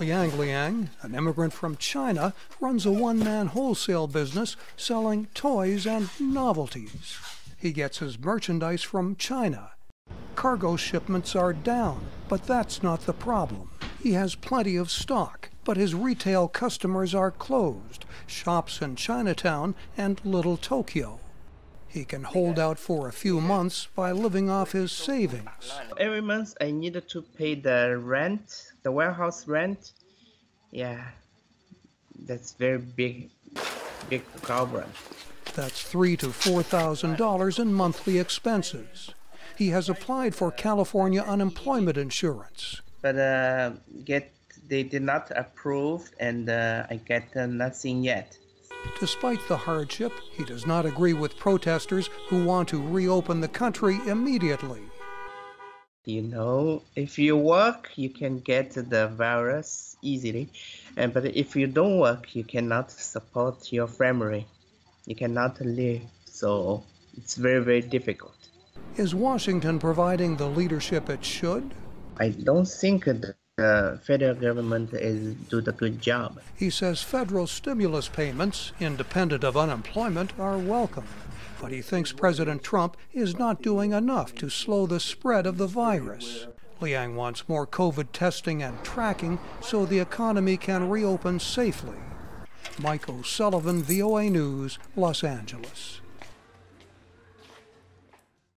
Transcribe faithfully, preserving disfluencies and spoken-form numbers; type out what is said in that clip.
Liang Liang, an immigrant from China, runs a one-man wholesale business selling toys and novelties. He gets his merchandise from China. Cargo shipments are down, but that's not the problem. He has plenty of stock, but his retail customers are closed, shops in Chinatown and Little Tokyo. He can hold out for a few months by living off his savings. Every month I needed to pay the rent, the warehouse rent. Yeah, that's very big, big problem. That's three to four thousand dollars in monthly expenses. He has applied for California unemployment insurance. But uh, get they did not approve, and uh, I get uh, nothing yet. Despite the hardship, he does not agree with protesters who want to reopen the country immediately. You know, if you work, you can get the virus easily, and but if you don't work, you cannot support your family. You cannot live, so it's very, very difficult. Is Washington providing the leadership it should? I don't think the uh, federal government is doing a good job. He says federal stimulus payments, independent of unemployment, are welcome. But he thinks President Trump is not doing enough to slow the spread of the virus. Liang wants more COVID testing and tracking so the economy can reopen safely. Michael Sullivan, V O A News, Los Angeles.